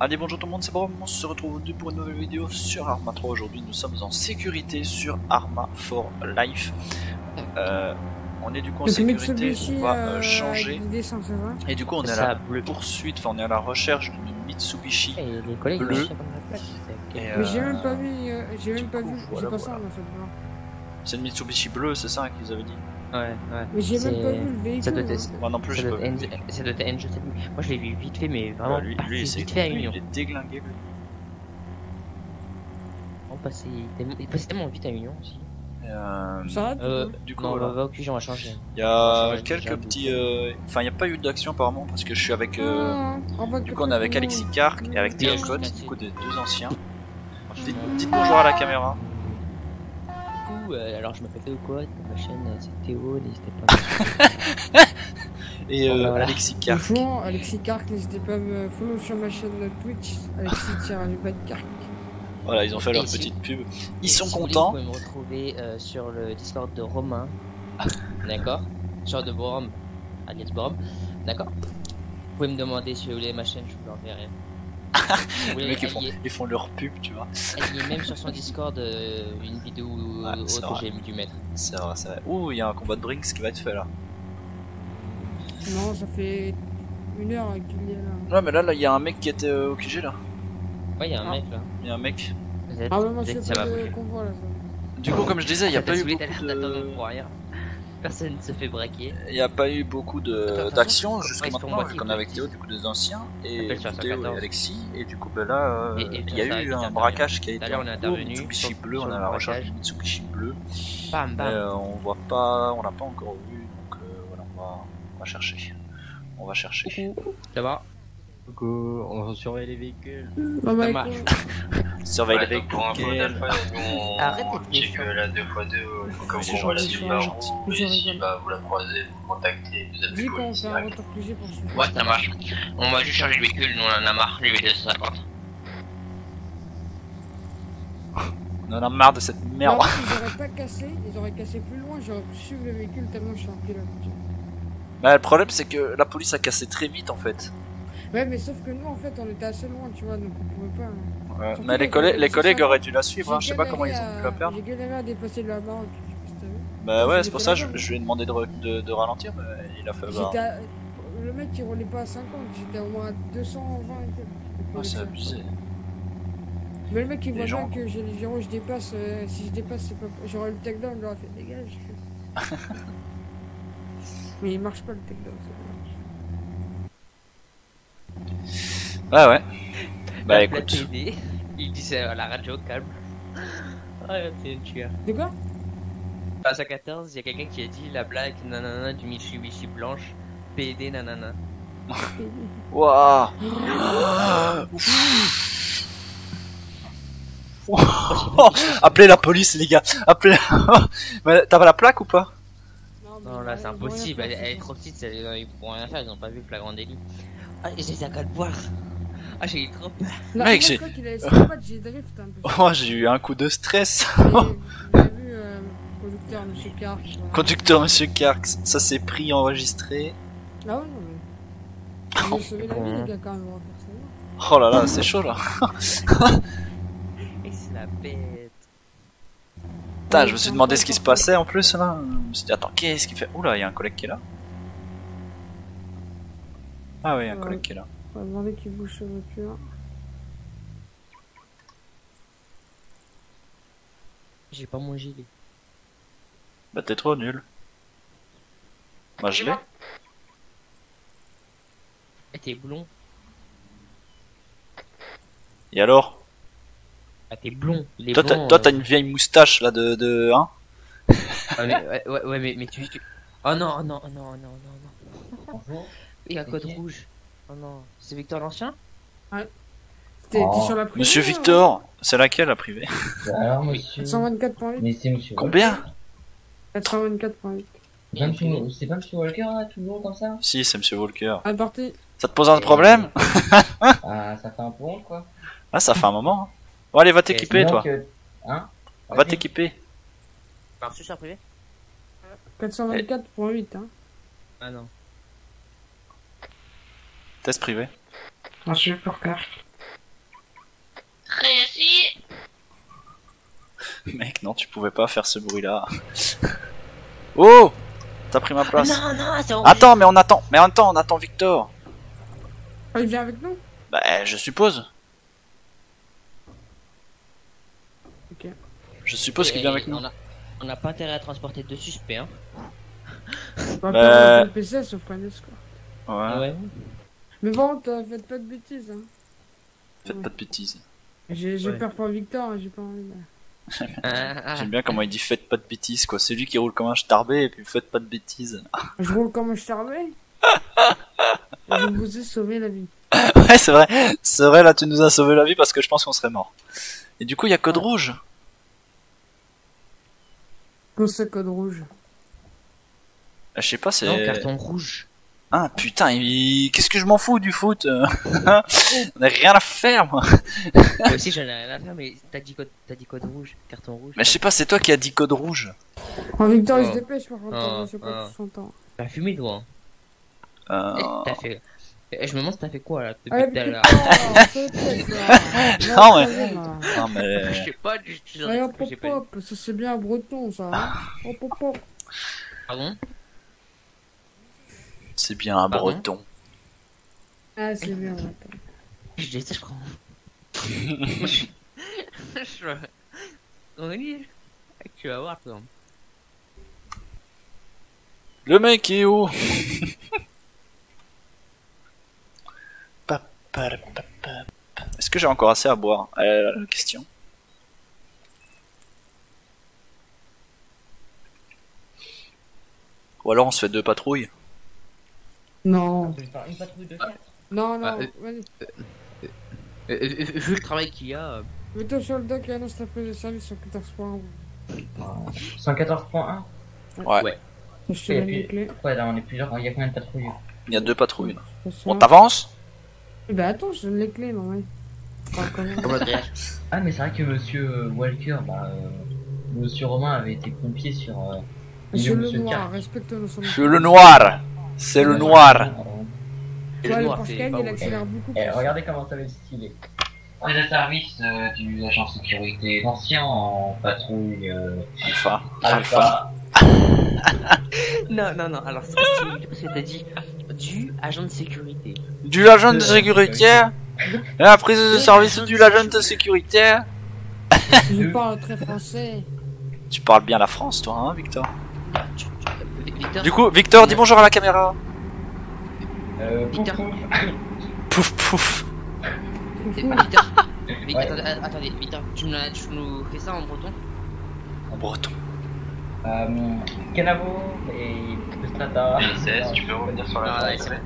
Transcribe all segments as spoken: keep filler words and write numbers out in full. Allez, bonjour tout le monde, c'est Baurom, on se retrouve pour une nouvelle vidéo sur Arma trois. Aujourd'hui nous sommes en sécurité sur Arma four Life. Euh, on est du coup en sécurité, on va euh, changer. Et du coup on est à la poursuite, enfin on est à la recherche d'une Mitsubishi bleue. Et euh, mais j'ai même pas vu, euh, j'ai même pas coup, vu, voilà, pas voilà. C'est une Mitsubishi bleue, c'est ça qu'ils avaient dit. Ouais, ouais. Mais j'ai même pas vu le véhicule. Ça doit être... Moi non plus, j'ai pas vu. Ça doit être N G sept. Moi je l'ai vu vite fait, mais vraiment. Ouais, lui, lui c'est vite fait à Union. Il est déglingué. On passait tellement vite à Union aussi. Euh... Ça euh, du coup, non, voilà. Bah, bah, on va changer. Il y a changer quelques petits. Euh... Enfin, il n'y a pas eu d'action apparemment parce que je suis avec. Euh... Ah, du coup, on est avec Alexis Kark et avec Theo, du coup, des deux anciens. Dites, dites bonjour à la caméra. Du coup, euh, alors je m'appelle Theo quoi, ma chaîne c'est Théo, n'hésitez pas. Et euh, bon, bah, voilà. Alexis Kark. Bonjour, Alexis Kark, n'hésitez pas à me follow sur ma chaîne Twitch, Alexis-Kark. Voilà, ils ont fait et leur si... petite pub. Ils et sont si contents. Vous pouvez me retrouver euh, sur le Discord de Romain, d'accord, sur de Baurom, alias Baurom, d'accord. Vous pouvez me demander si vous voulez ma chaîne, je vous l'enverrai. Oui, les mecs ils font, ils font leur pub, tu vois. Il y a même sur son Discord euh, une vidéo ouais, autre que j'ai dû mettre. C'est vrai, c'est vrai. Ouh, il y a un combat de Brinks qui va être fait là. Non, ça fait une heure qu'il est là. Ouais, mais là, il y a un mec qui était euh, au Q G là. Ouais, il y a un ah. mec là. Il y a un mec. Êtes... Ah, ouais, moi je sais pas le convoi là. Ça. Du coup, comme je disais, il n'y a pas eu beaucoup de. Personne ne se fait braquer. Il n'y a pas eu beaucoup d'actions jusqu'à maintenant, qu'on est avec Théo, du coup des anciens, et Théo et Alexis, et du coup ben là, euh, et, et il y a eu un braquage qui a été en cours, Mitsubishi bleu, on a la recherche de Mitsubishi bleu, bam, bam. Euh, on voit pas, on l'a pas encore vu, donc euh, voilà, on va, on va chercher, on va chercher. Ça va ? Coucou, on surveille les véhicules. Ça marche. Surveille les véhicules. On check la deux fois deux. Comme on voit la deux par roue, et si vous la croisez, vous contactez, vous appelez police. Ouais, ça marche. On va juste charger le véhicule, nous on en a marre, lui deux cent cinquante. On en a marre de cette merde. Ils auraient pas cassé, ils auraient cassé plus loin, j'aurais pu suivre le véhicule tellement je suis un pilote. Bah, le problème c'est que la police a cassé très vite en fait. Ouais, mais sauf que nous en fait on était assez loin, tu vois, donc on pouvait pas. Hein. Ouais, mais les, collè les collègues auraient dû la suivre, hein, je sais pas comment ils ont pu la perdre. J'ai galéré à dépasser de la barre, je sais pas si t'as vu. Bah ouais, c'est pour ça que je, je lui ai demandé de, de, de ralentir, mais il a fait. Bah... À... Le mec il roulait pas à cinquante, j'étais au moins à deux cent vingt. Oh, c'est abusé. Mais le mec il voit gens... bien que j'ai les gyros, je dépasse, euh, si je dépasse, c'est pas. J'aurais le takedown, il aurait fait dégage. Mais il marche pas le takedown, c'est bon. Ah ouais. Bah écoute. Il disait à la radio calme. Ah t'es une tueur. De quoi? Pas à quatorze, il y a quelqu'un qui a dit la blague nanana du Mitsubishi blanche. P D nanana. Wouah. Appelez la police les gars. Appelez. T'as pas la plaque ou pas? Non là c'est impossible. Elle est trop petite. Ils pourront rien faire. Ils ont pas vu flagrant délit. Ah, j'ai les accords de boire. Ah, j'ai eu trop peur. Mec, j'ai. Oh, j'ai eu un coup de stress. J'ai vu euh, conducteur Monsieur Kark. Voilà. Conducteur Monsieur Kark, ça s'est pris enregistré. Ah ouais, non, mais. J'ai sauvé la vie, les gars, quand même, on va faire ça. Oh là là, c'est chaud là. Et c'est la bête. Putain, je me suis demandé ce qui se passait en plus là. Je me suis dit, attends, qu'est-ce qu'il fait? Oula, il y a un collègue qui est là. Ah oui, un ouais, collègue qui est là. On va demander qu'il bouge sa voiture. J'ai pas mon gilet. Bah t'es trop nul. Bah je l'ai. Ah t'es blond. Et alors? Ah t'es blond. Les toi t'as euh... une vieille moustache là de... de hein ah, mais, ouais, ouais, ouais mais, mais tu, tu... Oh non, non, non, non, non, non. Bonjour. Il y a code rouge. Oh non, c'est Victor l'ancien? Ouais. T'es oh. sur la privée? Monsieur Victor, c'est laquelle la privée? Alors, monsieur. cent vingt-quatre point huit. Combien? quatre-vingt-quatre point huit. C'est pas monsieur Walker là, toujours comme ça? Si, c'est monsieur Walker. Ah, parti. Ça te pose un problème? Ah, ça fait un peu honte quoi. Ah, ça fait un moment. Hein. Bon, allez, va t'équiper toi. Que... Hein? On va t'équiper. Par suceur privé quatre cent vingt-quatre point huit, hein. Ah non. Test privé. Non, je suis pour Kark. Réussi. Mec, non, tu pouvais pas faire ce bruit-là. Oh! T'as pris ma place. Non, non, c'est horrible. Attends, mais on attend. Mais attends, on attend Victor. Il vient avec nous? Bah, je suppose. Ok. Je suppose qu'il vient avec nous. On n'a pas intérêt à transporter deux suspects, hein. Bah, bah... le P C, sauf qu'on est escorte. Ouais. Ah ouais. Mais bon, faites pas de bêtises, hein. Faites ouais. pas de bêtises. J'ai ouais. peur pour Victor, j'ai pas envie de... J'aime bien comment il dit faites pas de bêtises, quoi. C'est lui qui roule comme un starbé et puis faites pas de bêtises. Je roule comme un starbé. Je vous ai sauvé la vie. Ouais, c'est vrai. C'est vrai, là, tu nous as sauvé la vie parce que je pense qu'on serait mort. Et du coup, il y a code ouais. rouge. Qu'est-ce que c'est code rouge? Je sais pas, c'est... Non, carton rouge. Ah putain, il... qu'est-ce que je m'en fous du foot? On a rien à faire, moi. Moi aussi j'en ai rien à faire, mais t'as dit, code... dit code rouge, carton rouge. Mais je sais pas, c'est toi qui as dit code rouge. En oh, Victor, oh. il se dépêche, par contre, je sais pas tout son temps. T'as fumé, toi, hein. euh... T'as fait... Je me demande si t'as fait quoi là depuis tout à l'heure. Non mais... Non mais... Je sais pas, je... Regarde, pop pop, ça c'est bien breton ça. Oh pop pop. Pardon? C'est bien un Pardon breton. Ah, c'est bien un breton. Je déteste, je crois. Aurélie, tu vas voir, toi. Le mec est où? Est-ce que j'ai encore assez à boire? Allez, la question. Ou alors on se fait deux patrouilles. Non. Une patrouille de quatre. Non, non, vas-y. Vu le travail qu'il y a... Mets-toi sur le doc et annonce ta prise de service cent quatorze point un. cent quatorze point un? Ouais. Ouais. Ouais, là on est plusieurs, il y a combien de patrouilles? Il y a deux patrouilles. On t'avance? Bah attends, je donne les clés, non ouais. Ah mais c'est vrai que monsieur Walker, bah... Monsieur Romain avait été pompier sur... Monsieur le noir, respecte-nous. Monsieur le noir. C'est le noir. Et le noir, c'est pas ouf. Regardez comment ça va être stylé. C'est le service euh, du agent de sécurité ancien en patrouille... Euh... Alpha. Alpha. Alpha. Non, non, non, alors c'est-à-dire du agent de sécurité. Du agent de sécurité. La prise de service du agent de sécurité. Je parle très français. Tu parles bien la France, toi, hein, Victor? Victor. Du coup, Victor, dis bonjour à la caméra. Euh, Victor. Pouf pouf. Victor, Victor ouais. attendez, attendez, Victor, tu nous, tu nous fais ça en breton? En breton. Euh, Canavo et Pustata. L S S, tu peux revenir sur la ah, c'est bon.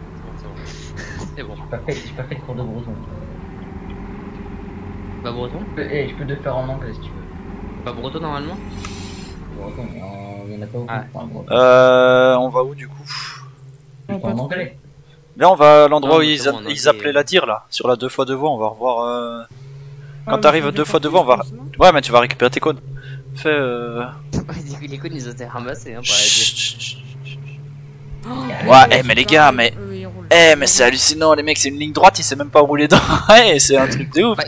C'est bon. Je suis pas fait de cours de breton. Pas breton? Eh, je peux te faire en anglais si tu veux. Pas breton normalement? Ah. Euh, on va où du coup? On là on va à l'endroit où ils, a, on ils appelaient la dire là, sur la deux fois deux voies, on va revoir euh... Quand ah, t'arrives deux fois deux voies on va... Ouais mais tu vas récupérer tes cônes. Fais euh... Les cônes ils ont été ramassés hein par la... Ouais hey, mais les gars mais... Eh hey, mais c'est hallucinant les mecs, c'est une ligne droite, il sait même pas où rouler dedans. Ouais c'est un truc de ouf.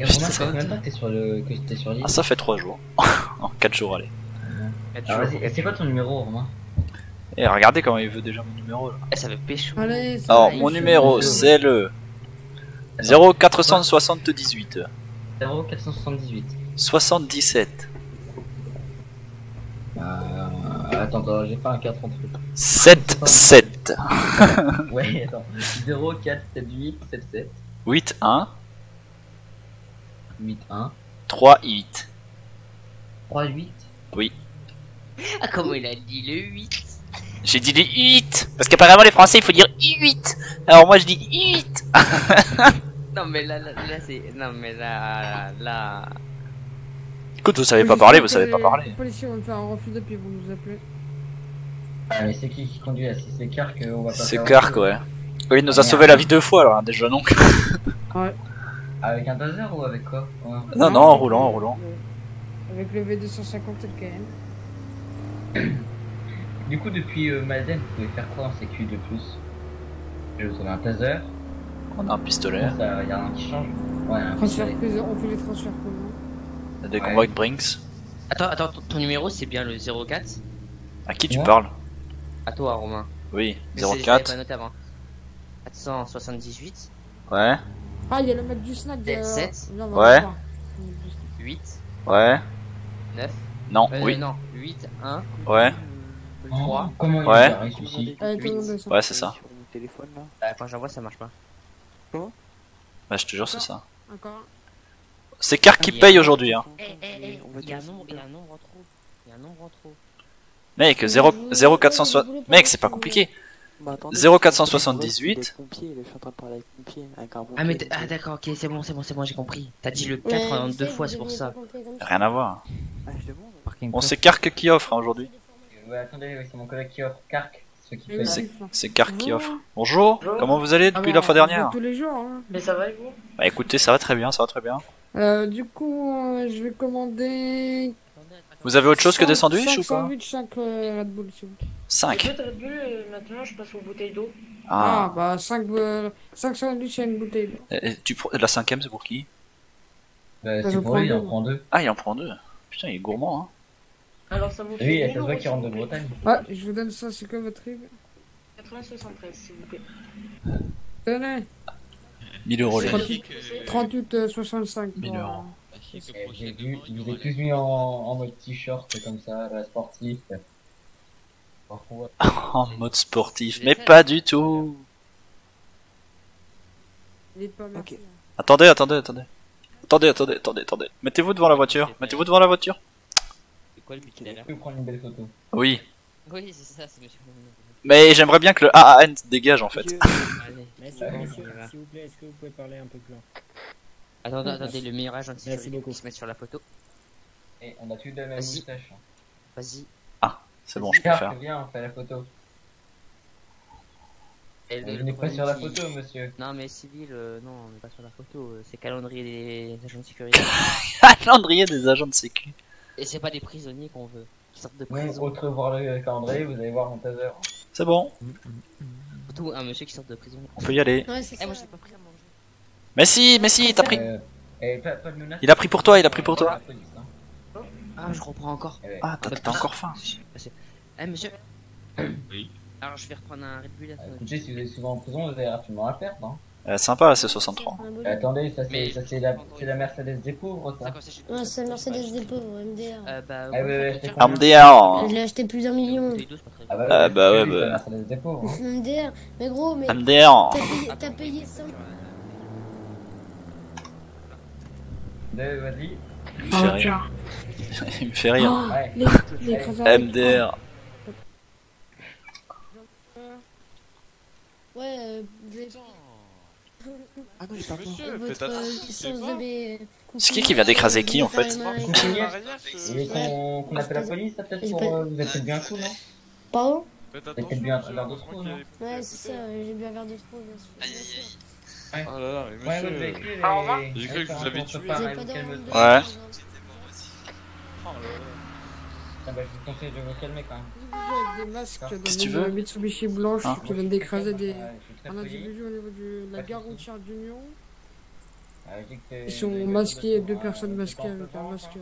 Et Romain, ça fait combien de temps que t'es sur le... sur l'île? Ah, ça fait trois jours. Non, quatre jours, allez. Euh, c'est quoi ton numéro, Romain? Eh, regardez comment il veut déjà mon numéro là. Eh, ça veut pécho. Allez, ça alors, mon numéro, c'est le. zéro quatre sept huit. zéro quatre sept huit. soixante-dix-sept. Euh. Attends, attends j'ai pas un quatre en truc. sept sept. Ouais, attends. zéro quatre sept huit sept sept. huit un. huit un. trois huit. trois huit? Oui. Ah, comment il a dit le huit? J'ai dit le huit! Parce qu'apparemment les Français il faut dire huit! Alors moi je dis huit! Non mais là, là, là c'est. Non mais là, là. Écoute, vous savez pas parler, vous savez pas parler. Les policiers vont faire un refus de pied, vous nous appelez. Ah, mais c'est qui qui conduit là? Si c'est Kark, on va pas. C'est Kark, ouais. Oui, il nous a sauvé la vie deux fois alors, déjà non? Ouais. Avec un taser ou avec quoi? Ouais. Non, non, en roulant, en roulant. Avec le V deux cent cinquante et le Cayenne. Du coup, depuis euh, Malden, vous pouvez faire quoi en sécu de plus? Je vous avais un taser. On a un pistolet. Il y a un qui change. Ouais, un pistolet. On fait les transferts pour vous. On a des combats avec Brinks. Attends, attends, ton numéro c'est bien le zéro quatre? À qui tu parles? À toi, Romain. Oui, zéro quatre. quatre cent soixante-dix-huit. Ouais. Ah, il y a le mec du snack de... sept. Non, non, ouais. huit. Ouais. neuf. Non, euh, oui. Non, huit, un. Ouais. trois. Comment il ouais. huit. Ouais, c'est ça. Téléphone, là. Bah, quand j'envoie, ça marche pas. Comment? Bah, je te jure, c'est ça. Encore. C'est Kark qui paye aujourd'hui, hein. Il y a un nombre en trop. Il y a un nombre en trop. Mec, zéro quatre cent soixante. Mec, c'est pas compliqué. Bah, zéro quatre cent soixante-dix-huit. Ah, mais ah, d'accord, ok, c'est bon, c'est bon, c'est bon, j'ai compris. T'as dit le quatre deux fois, c'est pour ça. Rien à voir. Bon, c'est Kark qui offre hein, aujourd'hui. Ouais, attendez, c'est mon collègue qui offre. Kark. C'est Kark qui offre. Bonjour. Bonjour, comment vous allez depuis ah, la fois dernière? Tous les jours, hein. Mais ça va et vous? Bah écoutez, ça va très bien, ça va très bien. Euh, du coup, euh, je vais commander... Vous avez autre chose cinq, que des sandwichs ou pas? Sandwich, cinq euh, Red Bull, s'il vous plaît. cinq Red Bull, et maintenant je passe aux bouteilles d'eau. Ah. Ah, bah cinq, euh, cinq sandwichs et une bouteille d'eau. Et, et tu pr... La cinquième, c'est pour qui? Bah, c'est pour lui, il en prend deux. Ah, il en prend deux. Putain, il est gourmand, hein. Alors ça vous fait... Oui, il y a cette voix qui rentre de Bretagne. Ouais, je vous donne ça, c'est quoi votre rib? quatre-vingts soixante-treize, s'il vous plaît. Tenez. mille euros, les amis. trente-huit soixante-cinq. mille euros. J'ai vu, ils vous ont tous mis en, en mode t-shirt comme ça, la sportif. Parfois. En mode sportif, mais pas du tout. Ok. Attendez, attendez, attendez. Attendez, attendez, attendez, attendez. Mettez-vous devant la voiture, mettez-vous devant la voiture. Tu peux prendre une belle photo. Oui. Oui, c'est ça, c'est monsieur. Mais j'aimerais bien que le A A N dégage en fait. Allez, monsieur, s'il vous plaît, est-ce que vous pouvez parler un peu plus loin? Attendez, attendez, le mirage anti-juridique qui se met sur la photo. Et on a tous deux la même moustache. Vas-y. Ah, c'est bon, je peux faire. Viens, on fait la photo. On n'est pas sur la photo, monsieur. Non, mais civil, non, on n'est pas sur la photo. C'est calendrier des agents de sécurité. Calendrier des agents de sécu. Et c'est pas des prisonniers qu'on veut, qui sortent de prison. Oui, autre voir le calendrier, vous allez voir mon taser. C'est bon. Surtout un monsieur qui sort de prison. On peut y aller. Ouais, c'est ça. Eh, moi, j'ai pas pris à manger. Mais si, mais si, t'as pris. Euh, euh, pas, pas de menace. Il a pris pour toi, il a pris pour toi. Ah, je reprends encore. Ah, t'as encore faim. Eh, monsieur. Oui. Alors, je vais reprendre un Red Bull. Écoutez, si vous êtes souvent en prison, vous avez rapidement à perdre, hein. Euh, sympa, c'est soixante-trois. Euh, attendez, ça c'est la, la Mercedes des pauvres, ça. Ouais, c'est la Mercedes des pauvres, M D R. Euh, bah, ah, ouais, ouais, M D R. Je l'ai acheté plusieurs millions. Ah bah, ouais, euh, bah, ouais, bah. Mercedes des pauvres. M D R, mais gros, mais. M D R. T'as payé ça. Vas-y. Il me fait rire. Il me fait rire. M D R. Ouais, des gens. Ah non, monsieur, faites attention. C'est qui qui vient d'écraser qui en fait? Et qu'on appelle la police, ça peut-être pour... Vous êtes bien fou, non? Pardon? Vous êtes bien un verre de trop, non? Ouais, c'est ça, j'ai bu un verre de trop, bien sûr. Aïe aïe aïe. Oh là là, mais monsieur... J'ai cru que vous l'avez tué. Ouais. Ah bah, je vous conseille de vous calmer quand même. Des masques dans une Mitsubishi blanche qui viennent d'écraser des... un individu au niveau de la gare routière d'Union. Ils sont masqués, deux personnes masquées avec un masque.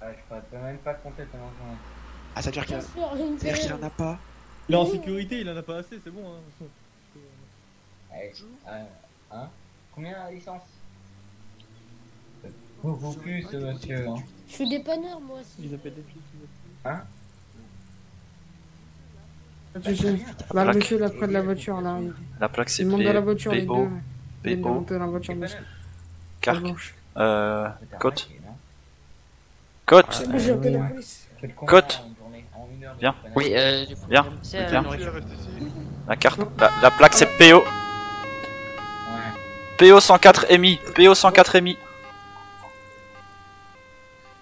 Ah, je pourrais même pas compter tellement. Ah, ça veut dire qu'il en a pas. Il est en sécurité, il en a pas assez, c'est bon. Hein. Combien la licence? Beaucoup plus, monsieur. Je suis dépanneur, moi aussi. Hein? Bah, le monsieur là près de la voiture là. La plaque c'est B O B O. La voiture les deux. B O de la voiture monsieur. Kark. Euh... Côte. Côte. Côte. Viens. Oui, euh... Viens. Viens. La carte... La plaque c'est P O. P O cent quatre M I. P O cent quatre M I.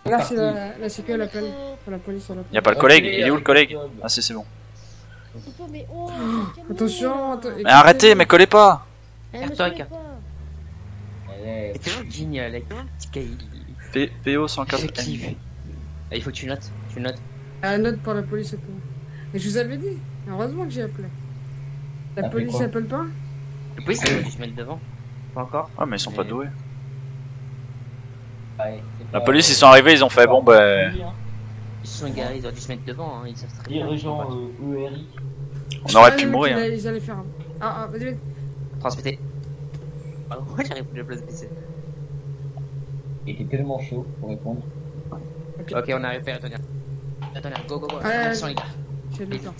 Là c'est la, la C Q, elle appelle la police. Il n'y a pas le collègue, il est où le collègue? Ah si c'est bon. Mais attention, mais arrêtez, mais collez pas. Arrête-toi, Ouais, c'est vraiment génial, avec un petit cahier. P O cent quatre. Il faut que tu notes, tu notes. Ah, note pour la police et tout. Mais je vous avais dit, heureusement que j'ai appelé. La police appelle pas ? La police, elle va se mettre devant. Pas encore ? Ah, mais ils sont pas doués. La police, ils sont arrivés, ils ont fait bon ben. Ils se sont garés, ils ont dû se mettre devant, hein. Ils savent très bien. On aurait pu mourir. Ils allaient faire un. Ah, ah, vas-y, vas-y. Transmettez. Alors, pourquoi j'arrive plus à la place P C ? Il était tellement chaud pour répondre. Ok, on a récupéré, attendez. Attendez, go go go. Attention, les gars. Je vais mettre.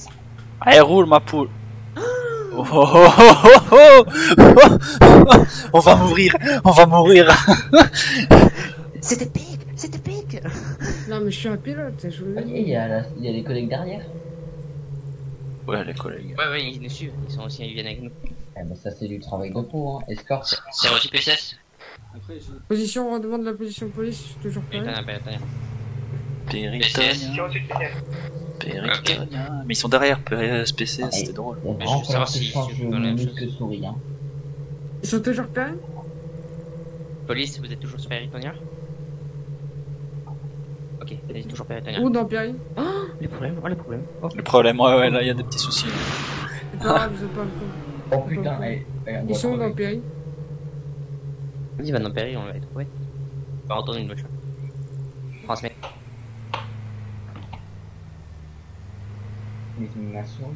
Allez, roule ma poule. Oh oh oh oh. On va mourir, on va mourir. C'est épique, c'est épique. Non mais je suis un pilote, je voulais... Il y a les collègues derrière. Ouais, les collègues. Ouais, ouais, ils nous suivent, ils sont aussi, ils viennent avec nous. Ah bah ça c'est du travail repos, hein, escorte. C'est reçu P C S. Position, on demande la position police, je suis toujours prêt. Attends, attends. P C S. Péritonien. Mais ils sont derrière P C S, c'était drôle. Mais je veux savoir si je dans la même chose. Ils sont toujours plein. Police, vous êtes toujours sur Péritonien. Ok, elle est toujours Péritonien. Ou dans Péri. Oh, les problèmes, oh les problèmes. Oh. Les problèmes, ouais, ouais, là il y a des petits soucis. C'est pas grave, ils ont pas le temps. Oh putain, allez. Ils sont dans Péri. Vas-y, va dans Péri, on va les trouver. On va retourner une voiture. Transmet. Ma souris,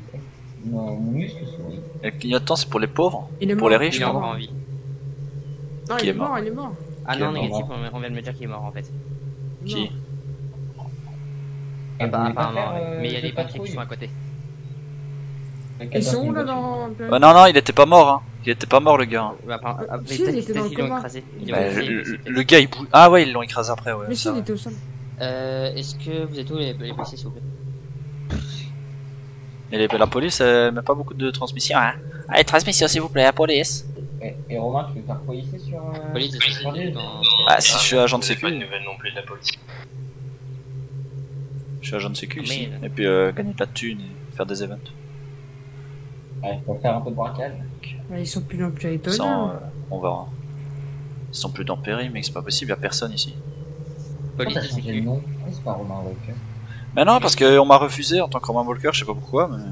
mon muscle souris. Le clignotant c'est pour les pauvres, il est pour mort. Les riches. Il est encore en vie. Non, il est mort, il est mort. Ah non, négatif, on vient de me dire qu'il est mort en fait. Qui ? Ah bah apparemment, euh, mais il y a des patrons qui sont à côté. Ils sont où là dans... Bah non, non, il était pas mort, hein. Il était pas mort le gars. Le gars il bouge. Ah ouais, ils l'ont écrasé après, ouais. Mais si, il était au sol. Euh, est-ce que vous êtes où les blessés s'il vous plaît? Et la police, elle met pas beaucoup de transmission, hein. Allez, transmission, s'il vous plaît, la police. Et, et Romain, tu veux faire quoi ici sur... Euh... Police, sur l'île dans... Ah, si je suis agent de sécu. Pas de nouvelles non plus de la police. Je suis agent de sécu ici. Et puis, euh, gagner de la thune et faire des events. Ouais, faut faire un peu de braquage. Ouais, ils sont plus dans Péritonien. Sans, euh, on verra. Ils sont plus dans Péri, mais c'est pas possible, y'a personne ici. Police, t'as changé le nom. C'est pas Romain Walker. Mais non, parce qu'on m'a refusé en tant que Romain Walker, je sais pas pourquoi, mais...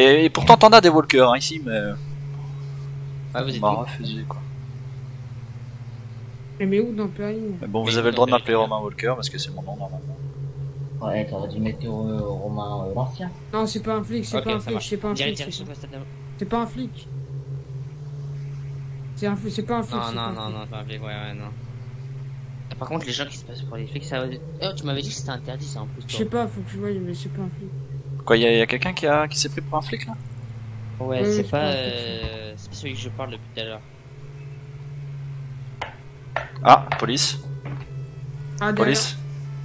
Et, et pourtant t'en as des Walkers hein, ici, mais... Ah, vous on m'a refusé, quoi. Mais, mais où dans Paris? Mais bon, vous avez le droit de m'appeler Romain Walker, parce que c'est mon nom, normalement. Ouais, t'aurais dû mettre euh, Romain euh, Martien. Non, c'est pas un flic, c'est okay, pas un flic, c'est pas un flic. C'est pas un flic. C'est un flic, c'est pas un flic. Non, non, non, non, pas un flic, ouais, ouais, non. Par contre, les gens qui se passent pour les flics, ça... Oh, tu m'avais dit que c'était interdit, ça, en plus. Je sais pas, faut que je voie, mais c'est pas un flic. Quoi, y'a y a, quelqu'un qui, a... qui s'est pris pour un flic, là? Ouais, oui, c'est pas... pas euh... c'est pas celui que je parle depuis tout à l'heure. Ah, police. Ah, police.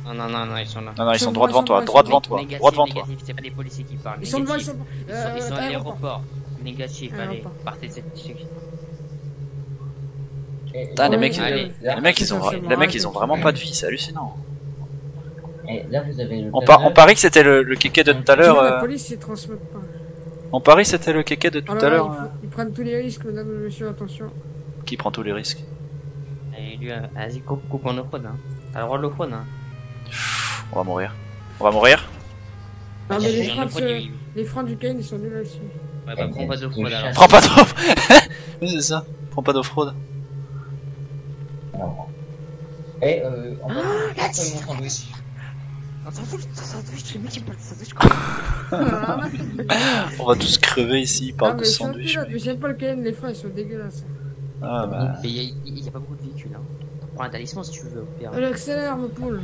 Non, non, non, non, ils sont là. Non, non, ils, ils sont, sont droit devant toi, droit devant toi, droit devant toi. C'est pas des policiers qui parlent. Ils sont devant, ils sont... Ils sont à l'aéroport. Négatif, allez, partez de cette suite. Putain, les mecs, les, les mecs, ils ont, les mecs, ils ont vraiment pas de vie, c'est hallucinant. Là, vous avez le on, par, on parie que c'était le, le kéké de tout à l'heure. Euh... On parie que c'était le kéké de tout oh là là, à l'heure. Ils, euh... ils prennent tous les risques, madame et monsieur, attention. Qui prend tous les risques? Et lui, vas-y, coupe, coupe en off-road, hein. T'as le droit de l'off-road, hein. Pff, on va mourir. On va mourir. Non, mais les, freins, se... les freins du Cayenne, ils sont nuls là-dessus. Ouais, bah, prends pas d'off-road alors. Prends pas d'off-road. C'est ça, prends pas d'off-road. Et euh, en fait, ah, c'est mon sandwich. On s'en fout, c'est un sandwich, les mecs ils parlent de sandwich quoi. On va tous crever ici, ils parlent de sandwich. Mais j'aime pas le Cayenne, les freins ils sont dégueulasses. Ah bah. Mais il n'y a pas beaucoup de véhicules, hein. Prends un talisman si tu veux, au pire. Elle accélère, mon poule.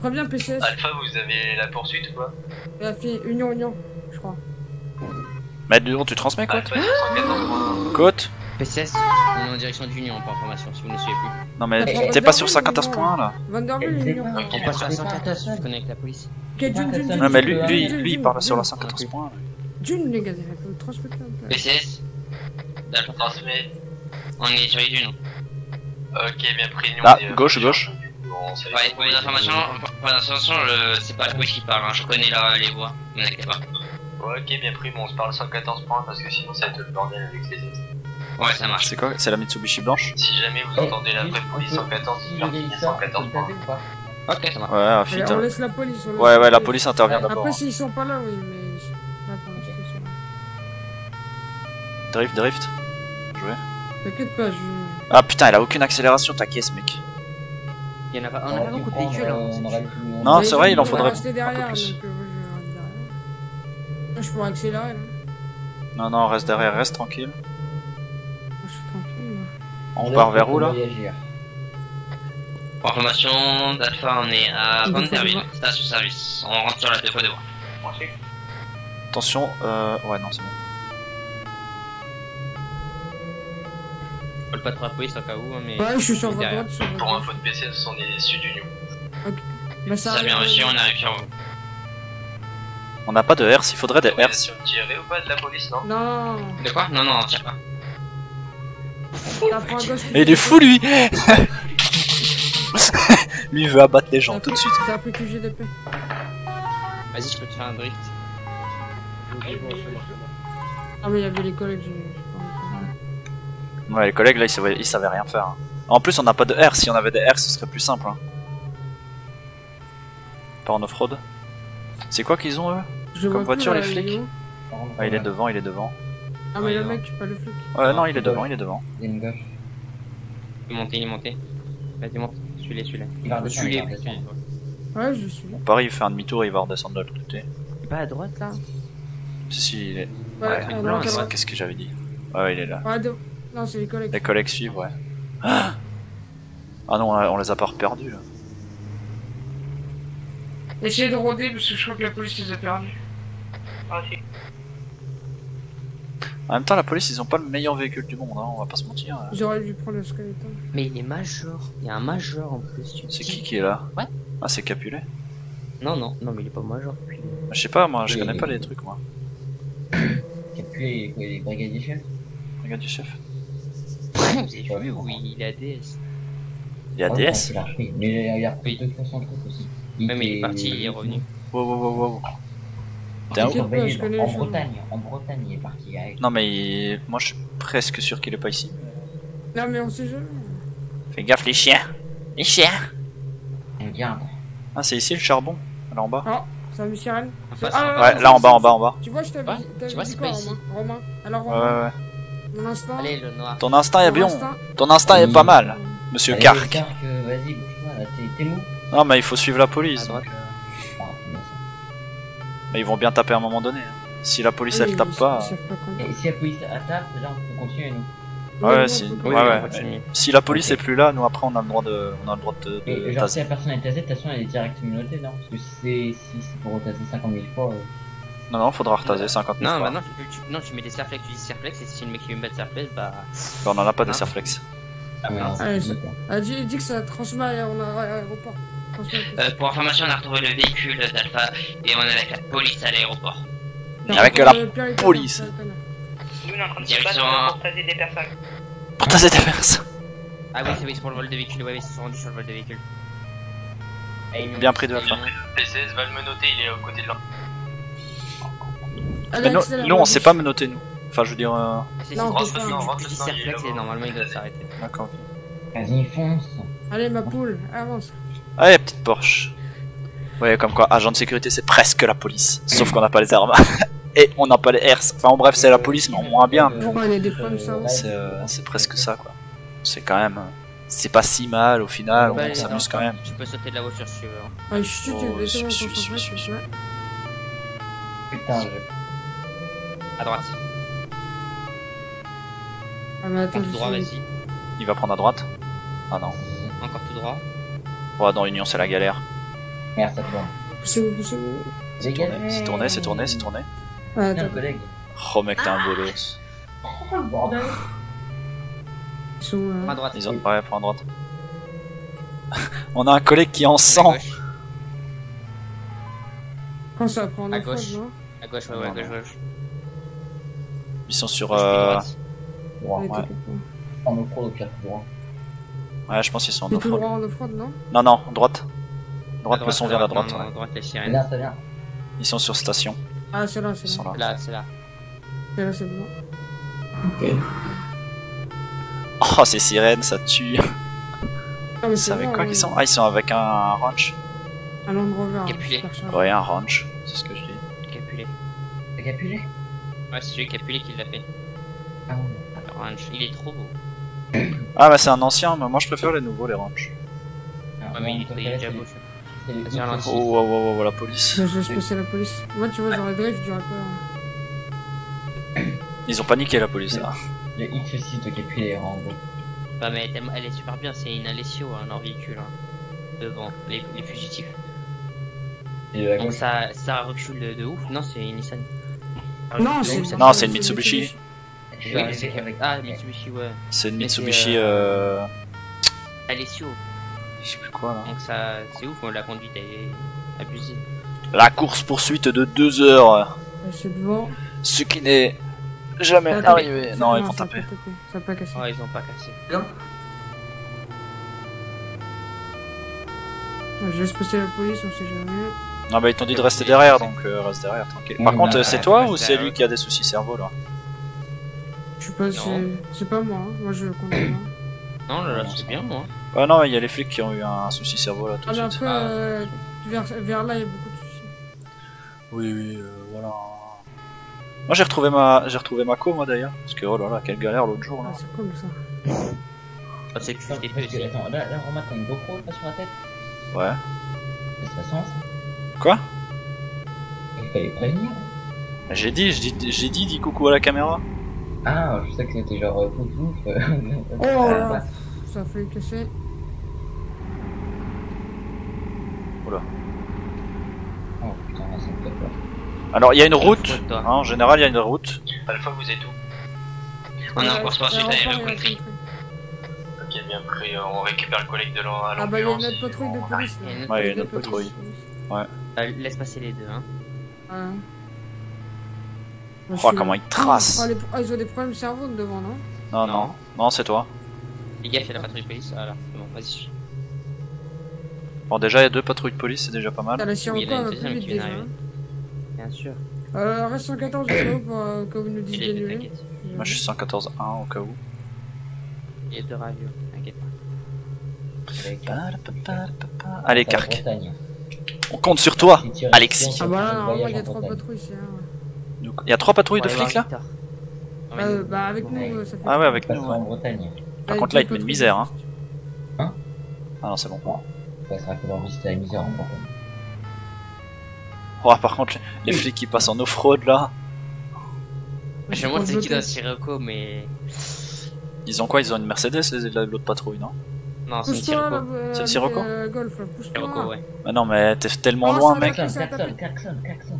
Préviens, P C S. Alpha, vous avez la poursuite ou quoi? La fille, union, union, je crois. Mais dedans, tu transmets quoi? Côte P C S, on est en direction d'Union par formation, si vous ne suivez plus. Non mais t'es pas sur cinquante points là. On passe sur la cent quatorze, je connais avec la police. Non mais lui, lui, il parle sur la cent quatorze points. Dune les gars, transmettez un peu. P C S, je transmets. On est sur les dunes. Ok, bien pris. Ah, gauche, gauche. Ouais, pour les informations, c'est pas la police qui parle, je connais les voix, vous n'inquiétez pas. Ok, bien pris, mais on se parle cent quatorze points parce que sinon ça va être le bordel avec les autres. Ouais, ça marche. C'est quoi? C'est la Mitsubishi blanche? Si jamais vous oh. entendez la vraie police cent quatorze, cent quatorze points. Ok, ça marche. Ouais, un fit, on laisse la police. On ouais, ouais, la police intervient d'abord. Après, s'ils sont pas là, oui, mais. Là, pour l'instant, drift, drift. Jouer. T'inquiète pas, je. Ah putain, elle a aucune accélération, ta caisse, mec. Il y en a pas un avant coup de véhicule. Non, c'est vrai, il en faudrait un peu plus. Je pourrais accélérer. Non, non, reste derrière, reste tranquille. Je suis tranquille. On part vers où là? Information d'Alpha, on est à Vanderbilt, station service. On rentre sur la dépôt de bois. Attention, euh. Ouais, non, c'est bon. On ne pas trop la police au cas où, mais. Ouais, je suis sur votre droite. Pour info de P C, ce sont des sud union. Ok. Mais ça vient aussi, on arrive sur vous. On n'a pas de herse, il faudrait des herse. Tirez ou pas de la police, non? Non. De quoi? Non, non, on tire pas. Mais il est fou lui. Lui il veut abattre les gens tout de suite. Vas-y, je peux te faire un drift. Ah mais il y avait les collègues. Ouais, les collègues là ils savaient, ils savaient rien faire. Hein. En plus on n'a pas de herse, si on avait des herse ce serait plus simple. Hein. Pas en off-road. C'est quoi qu'ils ont eux? Je comme voiture plus, les flics. Ah il est devant, il est devant. Ah mais le mec tu pas le flic. Ouais non il est devant, il est devant. Il est monté, il est monté. Vas-y monte, suis-les, suis-les. Je suis-les. Ouais je suis là. Pareil il fait un demi-tour et il va redescendre de l'autre côté. Il est pas à droite là? Si si il est. Ouais, qu'est-ce que j'avais dit? Ouais il est là. Non c'est les collègues. Les collègues suivent ouais. Ah non on les a pas reperdus là. Essayez de rôder parce que je crois que la police les a perdus. Ah, si. En même temps, la police ils ont pas le meilleur véhicule du monde, hein, on va pas se mentir. Hein. J'aurais dû prendre le skeleton. Mais il est major, il y a un major en plus. C'est qui qui est là? Ouais. Ah, c'est Capulet. Non, non, non, mais il est pas major. Je sais pas, moi je connais pas les trucs, moi. Capulet, il est brigadier chef? Brigadier chef. Oui, il est A D S. Il est A D S? Mais il a repris deux fois son truc aussi. Même il est parti, il est revenu. Wow, wow, wow, wow. T'es où? En Bretagne, en Bretagne il est parti. Non mais moi je suis presque sûr qu'il est pas ici. Non mais on sait jamais. Fais gaffe les chiens. Les chiens. Ah c'est ici le charbon. Là en bas. Ah, c'est un Lucien. Ouais, là en bas, en bas, en bas. Tu vois je t'avais dit quoi Romain? Alors Romain. Ouais ouais. Mon instinct. Allez le noir. Ton instinct est bien. Ton instinct est pas mal. Monsieur Kark. Vas-y bouge-toi, t'es mou. Non mais il faut suivre la police donc. Mais ils vont bien taper à un moment donné. Si la police elle tape pas. Et si la police tape, là on peut continuer nous. Ouais si. Ouais ouais. Si la police est plus là, nous après on a le droit de. On a le droit de. Et genre si la personne est tasée, de toute façon elle est directement notée là. Parce que si c'est pour retaser cinquante mille fois. Non non faudra retaser cinquante mille fois. Non maintenant non tu mets des serflex, tu dis serflex et si le mec il veut mettre serflex bah. On en a pas des serflex. Ah dis que ça transmet à l'aéroport. Euh, pour information, on a retrouvé le véhicule d'Alpha et on est avec la police à l'aéroport. Avec la police. Nous, on est en train de se battre pour taser des personnes. Pour taser des personnes. Ah oui, c'est oui, pour le vol de véhicule. Ouais, oui, ils sont rendus sur le vol de véhicule. Bien pris de Alpha. Le P C S va le menoter, il est aux côtés de l'un. Non, on sait pas menoter nous. Enfin, je veux dire. Non, on rentre le cercle et normalement il doit s'arrêter. D'accord. Vas-y, fonce. Allez, ma poule, avance. Allez, petite Porsche. Ouais, comme quoi, agent de sécurité, c'est presque la police. Sauf qu'on n'a pas les armes. Et on n'a pas les herses. Enfin, en bref, c'est la police, mais en moins bien. C'est euh, presque ça, quoi. C'est quand même. C'est pas si mal au final, bah, on s'amuse quand même. Tu peux sauter de la voiture si tu veux. Ah, je suis je suis Putain, je. À droite. Ah, mais attends, tout droit, vas-y. Il va prendre à droite. Ah non. Encore tout droit. Oh, dans l'union, c'est la galère. Merde, ça tourne. C'est tourné, c'est tourné, c'est tourné, c'est tourné. Ah, t'as un collègue. Oh mec, t'es un bolos. Oh le bordel. Ils sont à droite. Ils ont... Ouais, prends à droite. On a un collègue qui est en sang. Quand ça prend à gauche. À gauche, ouais, ouais, à gauche. Ils sont sur. Euh... Droit, ouais. En off-road au pire, droit. Ouais, je pense qu'ils sont en off-road. En off-road, non? Non, non, droite. Droite, le son vient à droite. Non, non, droite, les sirènes. Là, ça vient. Ils sont sur station. Ah, c'est là, c'est là. Là, c'est là. C'est là, c'est bon. Ok. Oh, ces sirènes, ça tue. Ah, mais c'est avec vrai, quoi ouais. qu'ils sont Ah, ils sont avec un, un ranch. Un Land Rover. Capulet. Ouais, un ranch, c'est ce que je dis. Capulet. T'as Capulet? Ouais, c'est celui Capulet qui l'a fait. Ah ouais. Le ranch, il est trop beau. Ah, bah c'est un ancien, mais moi je préfère les nouveaux, les ranchs. Ah, ouais, mais il, il est déjà beau. Oh, oh, oh, oh, la police. Je vais passer la police. Moi, tu vois, genre le drift, j'aurais pas. Ils ont paniqué la police là. Le X six de Capulet est en gros. Bah, mais elle est super bien, c'est une Alessio, hein, leur véhicule. Hein. Devant, les, les fugitifs. Et donc ça, ça recule de, de ouf. Non, c'est une Nissan. Non, c'est une Mitsubishi. Oui, ah, Mitsubishi, ouais. C'est une Mitsubishi. Euh... Alessio. Je sais plus quoi là. Donc ça, c'est ouf, la conduite est abusée. La course poursuite de deux heures. Je suis devant. Ce qui n'est jamais arrivé. Non, non, ils vont taper. Ça a pas cassé. Ouais, ils ont pas cassé. Non. Je vais se pousser la police, on sait jamais. Non, bah ils t'ont dit de rester derrière, donc euh, reste derrière, tranquille. Par contre, c'est toi ou c'est lui qui a des soucis cerveau là? Je sais pas, c'est pas moi. Moi je conduis. Non, là, là c'est bien moi. Ah non, il y a les flics qui ont eu un souci cerveau là tout ah, de suite. Après, ah, euh, vers, vers là, il y a beaucoup de soucis. Oui, oui, euh, voilà. Moi j'ai retrouvé ma j'ai retrouvé ma co moi d'ailleurs. Parce que oh là là, quelle galère l'autre jour là. Ah, c'est cool ça. Ah, c'est que je t'ai fait. Attends, là, là Romain, t'as une GoPro là sur la tête? Ouais. Ça se fait sens. Quoi? Il fallait prévenir. J'ai dit, j'ai dit, j'ai dit, dis coucou à la caméra. Ah, je sais que c'était genre euh, pouf pouf. Euh, oh euh, bah. Ça a failli casser. Oula. Oh putain, ça me fait peur. Alors il y a une route, hein, en général il y a une route. Alpha, vous êtes où? On est en course poursuite à Hello Country. Ok, bien pris, on récupère le collègue de l'ambulance. Ah bah il y a une autre patrouille de police. Ouais, il y a une autre patrouille. Ouais. Laisse passer les deux, hein. Ouais. Oh, comment ils tracent! Ah, ils ont des problèmes cerveau de devant, non? Non, non, non, c'est toi. Les gars, il y a la patrouille de police, voilà, c'est bon, vas-y. Bon, déjà, il y a deux patrouilles de police, c'est déjà pas mal. T'as la Sirocco, elle va plus vite déjà. Bien sûr. Euh, reste cent quatorze au cas où, pour euh, que vous nous disiez d'annuler. Moi, je suis cent quatorze un au cas où. Il y a deux radios, t'inquiète pas. Allez, Kark. On compte sur toi, Alexis. Ah bah non, normalement, il y a trois patrouilles, c'est là. Il y a trois patrouilles de flics là? Bah, avec nous, ça fait. Ah ouais, avec nous. Par contre là il te met une misère hein. Hein? Ah non c'est bon. Ouais, c'est vrai que dans le c'était la misère en gros. Oh par contre les flics qui passent en off-road là. Je me demande c'est qui dans Sirocco mais... Ils ont quoi? Ils ont une Mercedes l'autre patrouille non? Non c'est une Sirocco. C'est une Sirocco? Sirocco ouais. Bah non mais t'es tellement loin mec.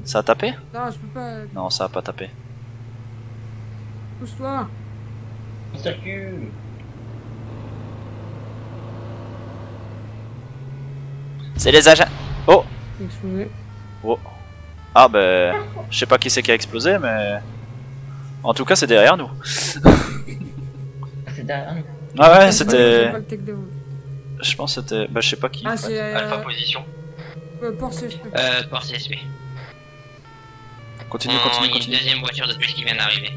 Ça a tapé? Non je peux pas... Non ça a pas tapé. Pousse-toi. Pousse-toi. C'est les agents. Oh. Explosé. Oh. Ah ben, bah, je sais pas qui c'est qui a explosé, mais en tout cas c'est derrière nous. C'est derrière nous. Ah ouais, c'était. Je pense que c'était. Bah je sais pas qui. Ah c'est. Euh... Alpha position. Euh, Porsche. Euh, Porsche S P. Continue, continue, continue. Deuxième voiture de plus qui vient d'arriver.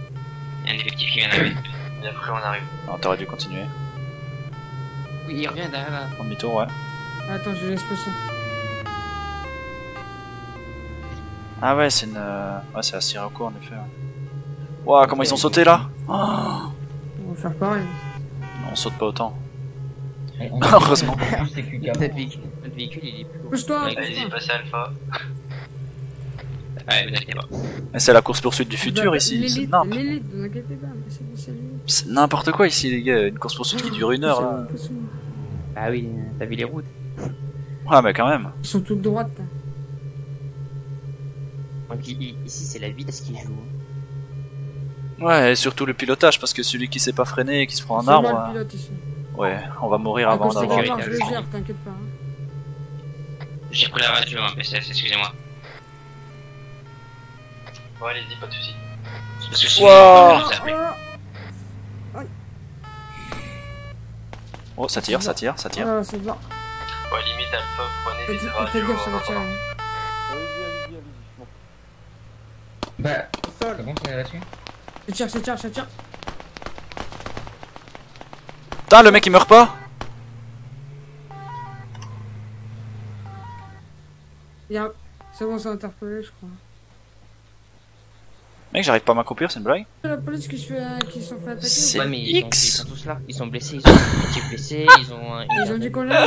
Il y a un effectif qui vient d'arriver. Et après on arrive. Non, t'aurais dû continuer. Oui, il revient derrière là. En demi-tour, ouais. Attends, je laisse passer. Ah ouais, c'est une... Ouais, c'est la Sirocco en effet. Waouh, comment ils ont sauté là oh. On va faire pareil. Non, on saute pas autant. Heureusement. Notre véhicule, il est plus haut. Pousse-toi. Vas-y, passe Alpha. Ouais, vous inquiétez pas. Mais c'est la course-poursuite du futur ici. C'est n'importe quoi ici, les gars. Une course-poursuite qui dure une heure là. Ah oui, t'as vu les routes? Ouais, mais quand même. Ils sont toutes droites. Donc, ici, c'est la vitesse qui joue. Ouais, et surtout le pilotage, parce que celui qui sait pas freiner et qui se prend un arbre. Là, le pilote, ici. Ouais, on va mourir ah, avant d'avoir. Je le gère, t'inquiète pas. Hein. J'ai pris la radio, hein, P C S, excusez-moi. Ouais, allez-y, pas de soucis. Parce que sinon, oh, ça tire, ça tire, ça tire. Ouais, c'est bien. Ouais, limite, Alpha, prenez des radios. Fais gaffe, ça va tirer. Allez-y, allez-y, allez-y. Bah, c'est bon, c'est là-dessus. Ça tire, ça tire, ça tire. Putain, le mec il meurt pas. Y'a... C'est bon, c'est interpellé, je crois. Mec, j'arrive pas à m'accroupir, c'est une blague. La police qui se fait, euh, qui sont fait attaquer. C'est ouais, X. Ils sont, ils sont tous là, ils sont blessés, ils ont des types blessés, ils ont un... Ils ont du colère.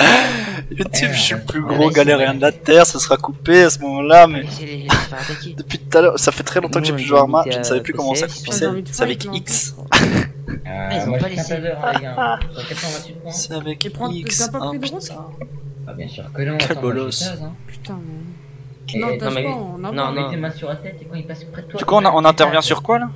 Le type, je suis le plus gros galérien de la terre, ça sera coupé à ce moment-là, mais... Depuis tout à l'heure, ça fait très longtemps que j'ai plus joué à Arma, je ne savais plus comment ça coupissait. C'est avec X. Ils ont pas laissé. C'est avec X. Ah bien sûr que non, putain, mais... Non, non, pas, mais... on non, non, non, mains sur la tête et quand il passe près de toi. Du coup, on, a, on intervient sur quoi là?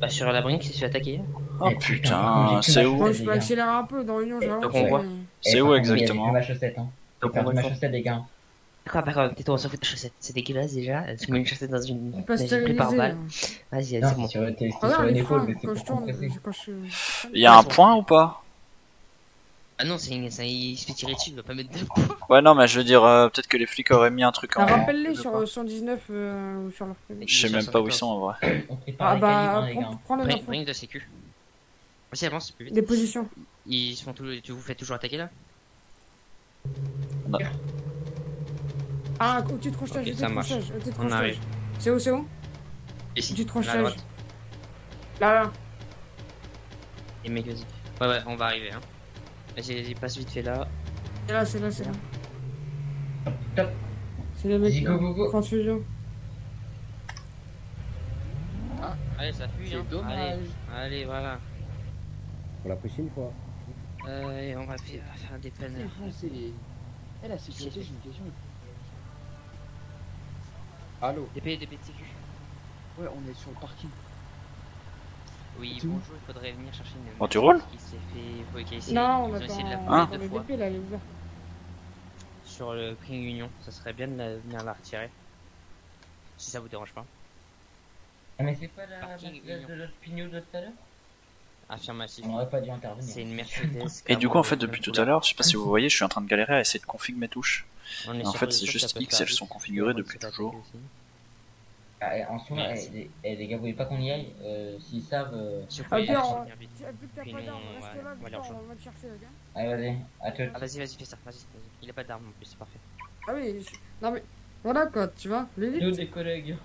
Bah, sur la Brinks, il se fait attaquer. Oh et putain, c'est où? Moi, je peux accélérer un peu dans l'union, j'ai l'impression. C'est où exactement? Donc, on voit ma chaussette, les gars. D'accord, d'accord, t'es tombé sur ta chaussette. C'est dégueulasse déjà. Tu mets une chaussette dans une prise par balle. Vas-y, c'est bon. Regarde les freins quand je tourne. Y'a un point ou pas? Ah non, c'est une... il se fait tirer dessus, il va pas mettre de points. Ouais, non, mais je veux dire, euh, peut-être que les flics auraient mis un truc en. Rappelle-les sur cent dix-neuf euh, ou sur leur. Je sais même pas où ils sont en vrai. Ah bah, prends le bring, bring de sécu. Vas-y, avance plus vite. Des positions. Ils sont tous. Tu vous faites toujours attaquer là? Non. Ah, tu te crochetage, okay, ça marche. On arrive. C'est où, c'est où? Ici. Tu te crochetage. Là, là. Et mec, vas-y. Ouais, ouais, on va arriver, hein. Vas-y, vas-y, passe vite fait là. C'est là, c'est là, c'est là. Top. C'est le mec. Go, go, go. Confusion. Ah. Allez, ça fuit, hein. Dommage. Allez, allez, voilà. Pour la prochaine fois. Euh, et on va faire des panneaux. Eh, la sécurité, j'ai une question. Allo. D P, D P, T Q. Ouais, on est sur le parking. Oui, bonjour, il faudrait venir chercher une... Bon, tu roules ? Non, on attend, hein, on est D P là, elle est ouverte. Sur le Prix Union, ça serait bien de la, venir la retirer. Si ça vous dérange pas. Ah, mais c'est pas la place de l'autre pignot de tout à l'heure ? Affirmatif. On aurait pas dû intervenir. C'est une Mercedes. Et du coup, en fait, depuis tout à l'heure, je sais pas si vous voyez, je suis en train de galérer à essayer de configurer mes touches. En fait, c'est juste X, elles sont configurées depuis toujours. Ah, en soi, les, les gars, vous voulez pas qu'on y aille? euh, S'ils savent. Euh... Ah, ok, on va te chercher, le gars. Allez, vas-y, à toi. Ah, vas-y, vas-y, fais ça. Vas-y, vas-y. Il a pas d'arme en plus, c'est parfait. Ah, oui, non, mais voilà quoi, tu vois, les nous, des collègues.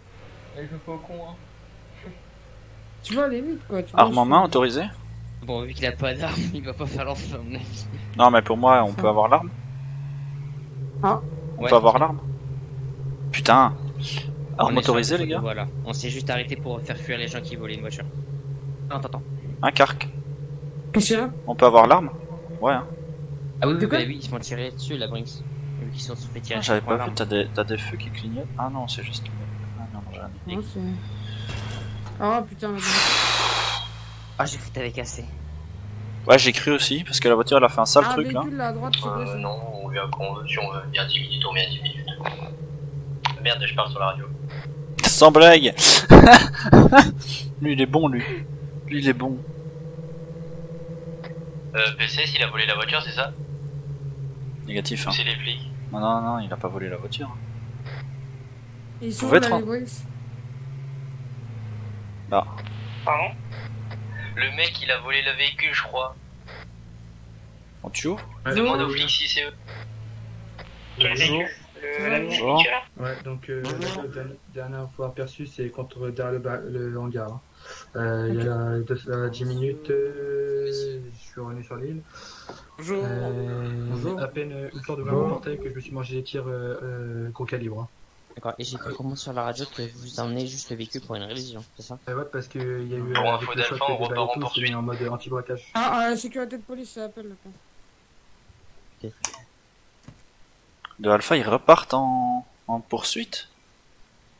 Et je veux pas au con, hein. Tu vois, les mythes quoi. Arme en main, autorisé? Bon, vu qu'il a pas d'arme, il va pas faire l'enfant, à mon avis. Non, mais pour moi, on peut avoir l'arme. Hein? On peut avoir l'arme? Putain! Arme autorisée, les gars. Voilà, on s'est juste arrêté pour faire fuir les gens qui volaient une voiture. Non, t'entends. Un Kark. Qu'est-ce que c'est? On peut avoir l'arme? Ouais. Hein. Ah oui, oui, bah, oui, ils se font tirer dessus, la Brinks. Vu qu'ils se sont fait tirer dessus. J'avais pas vu, t'as des, des feux qui clignotent? Ah non, c'est juste. Ah non, j'ai un... Ah putain, la... Ah, j'ai cru que t'avais cassé. Ouais, j'ai cru aussi, parce que la voiture elle a fait un sale ah, truc là. là à droite, euh, non, on vient quand on veut, si on veut bien dix minutes, on vient dix minutes. Merde, je pars sur la radio. Sans blague. Lui il est bon, lui. Lui il est bon. Euh, P C, s'il a volé la voiture, c'est ça? Négatif, hein. C'est les flics. Non, non, non, il a pas volé la voiture. Ils sont là, les boys. Là. Pardon? Le mec, il a volé le véhicule, je crois. On tue? Demande aux flics si c'est eux. Bonjour. Bonjour. Ouais, donc euh, la dernière fois aperçu, c'est contre derrière le, le hangar. Euh, okay. Il y a deux, dix minutes, euh, je suis revenu sur l'île. Bonjour. Euh, Bonjour. À peine une sorte de me portail que je me suis mangé des tirs euh, gros calibre. D'accord, et j'ai cru comprendre sur la radio que vous emmenez juste le véhicule pour une révision, c'est ça? euh, Ouais, parce qu'il y a eu un info d'alpha, on repart en poursuite en mode anti-braquage. Ah, ah, la sécurité de police, ça appelle le point. Ok. De Alpha, ils repartent en, en poursuite.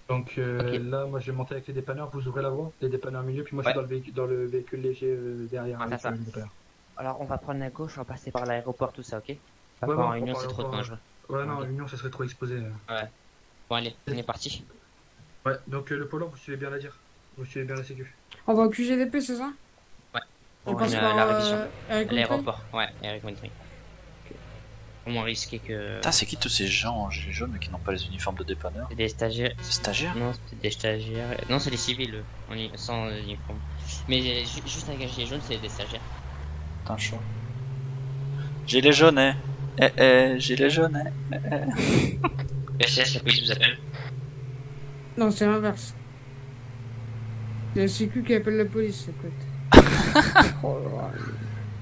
Donc euh, okay. Là, moi je vais monter avec les dépanneurs, vous ouvrez la voie, les dépanneurs au milieu, puis moi ouais. je suis dans le véhicule, dans le véhicule léger euh, derrière. Ah, ça. Alors on va prendre la gauche, on va passer par l'aéroport, tout ça, ok? Pas ouais, bon, en Union, c'est trop dangereux. Ouais, non, en okay. Union, ça serait trop exposé. Euh. Ouais. Bon, allez, on est parti. Ouais, donc euh, le polo, vous suivez bien la dire. Vous suivez bien la sécu. On va au Q G D P, c'est ça? Ouais. On, on passe par la révision. Euh, l'aéroport, ouais, Eric Ventry. Moins risqué que... Putain, c'est qui tous ces gens en gilets jaunes qui n'ont pas les uniformes de dépanneur? C'est des stagiaires. Stagiaires? Non, c'est des stagiaires. Non, c'est des civils, on y... sans uniforme. Mais juste avec un gilet jaune, c'est des stagiaires. Putain, chaud. Gilet jaune, hein. Eh eh, gilet jaune, hein. Eh, eh. S S, la police vous appelle? Non, c'est l'inverse. C'est la C Q qui appelle la police, écoute.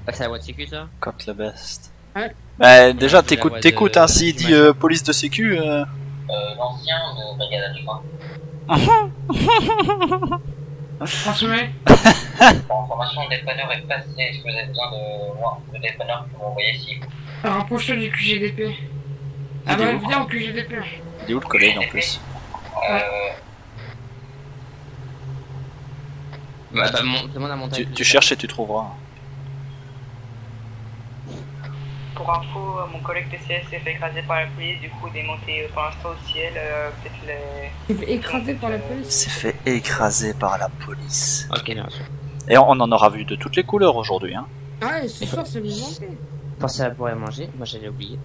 Ah, c'est la voix de C Q, ça? Coq le best. Ouais. Bah, déjà, t'écoutes, t'écoutes, hein, s'il dit euh, police de C Q. Euh, euh l'ancien, euh, brigade à trois. Transmet. L'information du dépanneur est passée. Est-ce que vous avez besoin de voir le dépanneur pour m'envoyer ici? Rapproche-toi du Q G D P. Ah bah, viens au Q G D P. Il est où le collègue en plus? Euh. Bah, bah, demande à monter. Tu cherches et tu trouveras. Pour info, mon collègue P C S s'est fait écraser par la police, du coup il est monté pour l'instant au ciel, euh, peut-être les... Il s'est fait écraser par la police. S'est fait écraser par la police. Ok, bien sûr. Et on, on en aura vu de toutes les couleurs aujourd'hui, hein. Ah, et ce soir c'est bien monté. Pensez à boire et manger, moi j'allais oublier.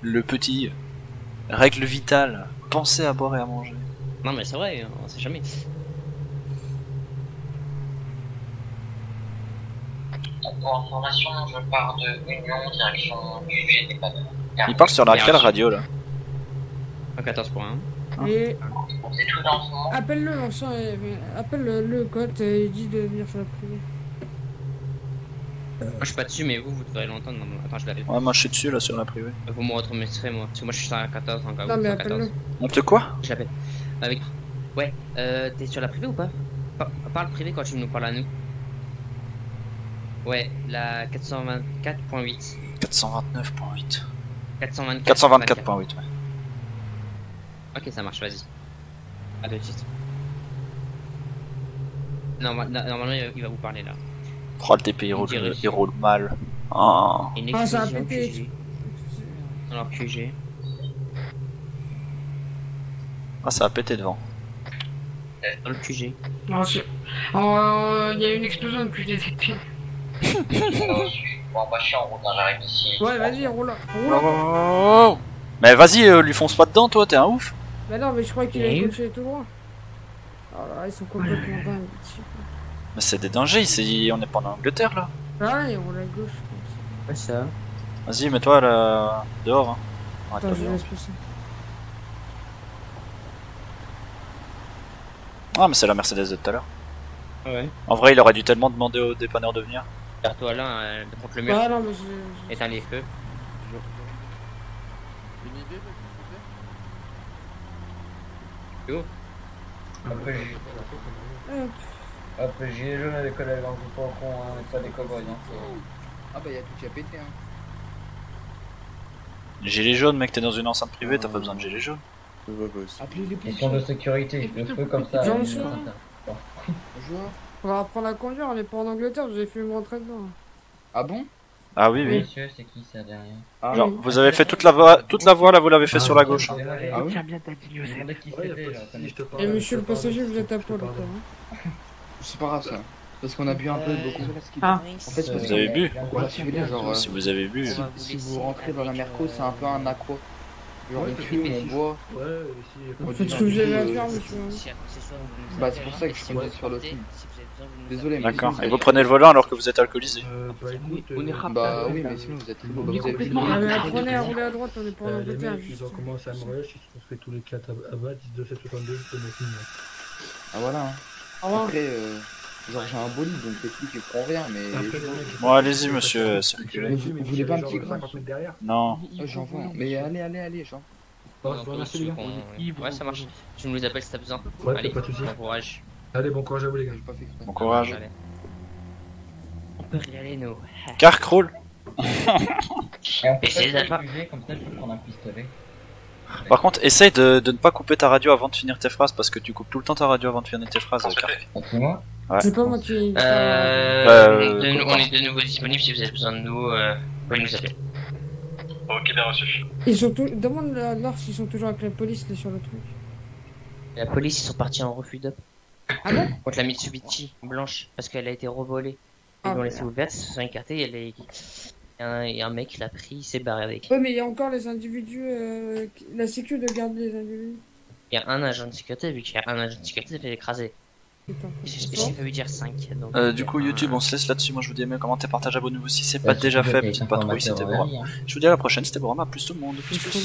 Le petit... Règle vitale, pensez à boire et à manger. Non mais c'est vrai, on sait jamais. Pour information, je pars de Union, direction U G des panneaux. Il parle sur laquelle radio là? quatorze point un. Et... C'est tout dans ce moment. Appelle-le, appelle le code et dis de venir sur la privée. Moi je suis pas dessus, mais vous, vous devrez l'entendre. Attends, je l'avais. Ouais, moi je suis dessus là sur la privée. Vous me retransmettrez, moi. Parce que moi je suis sur la quatorze en cas où. Non, mais appelle-le. On te quoi? Je l'appelle. Avec. Ouais, euh, t'es sur la privée ou pas? Parle privé quand tu nous parles à nous. Ouais, la quatre cent vingt-quatre point huit. quatre cent vingt-neuf point huit. quatre cent vingt-quatre point huit, ouais. Ok, ça marche, vas-y. À tout de suite. Normal, normalement, il va vous parler là. Oh, le T P, il roule, il roule mal. Oh, ah, ça a pété. Alors, Q G. Ah, ça a pété devant. Dans le Q G. Non, oh, il y a une explosion de Q G. Bon, bah, je suis en route, j'arrive ici. Ouais, vas-y, roule. roule. Oh, mais vas-y, euh, lui fonce pas dedans, toi, t'es un ouf. Bah, non, mais je crois qu'il a coaché tout droit. Oh là, ils sont complètement dingues. Mais c'est des dangers, ici, on est pas en Angleterre là. Ah, il roule à gauche. Ouais, ça. Vas-y, mets-toi là, dehors. Hein. Arrête. Attends, je laisse passer. Ah, mais c'est la Mercedes de tout à l'heure. Ouais. En vrai, il aurait dû tellement demander au dépanneur de venir. Toi là, euh, contre le mur. Ah non, mais je... Éteins les feux. Une idée de qui c'était ? Hop, j'ai jaune avec les collègues, hein, je crois qu'on n'est pas des cow-boys. Ah bah y'a tout qui a pété, hein. Gilet jaune, mec, t'es dans une enceinte privée, t'as pas besoin de gilet jaune. Appelez les policiers de sécurité, le feu comme ça. Bonjour. On va apprendre à conduire, on est pas en Angleterre, j'ai fait mon entraînement. Ah bon? Ah oui, oui. Monsieur, c'est qui ça derrière? Ah, genre, oui. Vous avez fait toute la voie, toute la voie là, vous l'avez fait ah, sur la gauche. Ah, hein. Ah oui, bien ta. Et monsieur le passager, vous êtes à poil. C'est pas grave ça, parce qu'on a bu un peu beaucoup. Ah. En fait, vous avez bu? Si vous avez bu. Si vous rentrez dans la merco, c'est un peu un accro. Genre on tue, on boit. Ouais, c'est ce que j'ai à faire, monsieur. Bah c'est pour ça que je suis sur le film. Désolé, mais. D'accord, et vous prenez le volant alors que vous êtes alcoolisé? On est rapide. Bah oui, mais sinon vous êtes trop. Ah, mais apprenez à rouler à droite, on est pas en Angleterre. Ils ont commencé à mariage, ils se sont fait tous les quatre à bas, dix-neuf soixante-deux, c'est mon film. Ah voilà. Après, euh, genre j'ai un bolide donc les trucs ils prend rien, mais. Bon, allez-y, monsieur, circulez. Vous voulez pas un petit grain derrière? Non. J'en vois, mais allez, allez, allez, genre. Ouais, ça marche. Tu nous les appelles si t'as besoin. Allez, bon courage. Allez, bon courage à vous, les gars. Bon courage. On peut y aller, nous. Kark roule. Par contre, essaye de, de ne pas couper ta radio avant de finir tes phrases, parce que tu coupes tout le temps ta radio avant de finir tes phrases. C'est moi? Ouais. C'est pas moi qui... Euh... euh... De, on est de nouveau disponible si vous avez besoin de nous, euh... vous pouvez nous appeler. Ok, bien reçu. Ils sont tout... Demande alors s'ils sont toujours avec la police là, sur le truc. La police, ils sont partis en refus d'op. Ah bon? Contre la Mitsubishi blanche, parce qu'elle a été revolée. Ils l'ont laissée ouverte, ils se sont écartés, elle est... Et un, et un mec l'a pris, il s'est barré avec. Ouais, mais il y a encore les individus. Euh, la sécu de garder les individus. Il y a un agent de sécurité, vu qu'il y a un agent de sécurité, il fait écraser. J'ai pas lui dire cinq. Donc, euh, du coup, YouTube, on se laisse là-dessus. Moi, je vous dis aimez, commentez, partagez, abonnez-vous si c'est pas déjà fait. Pas trop, c'était Baurom. Je vous dis à la prochaine, c'était Baurom. À plus tout le monde. Plus, plus.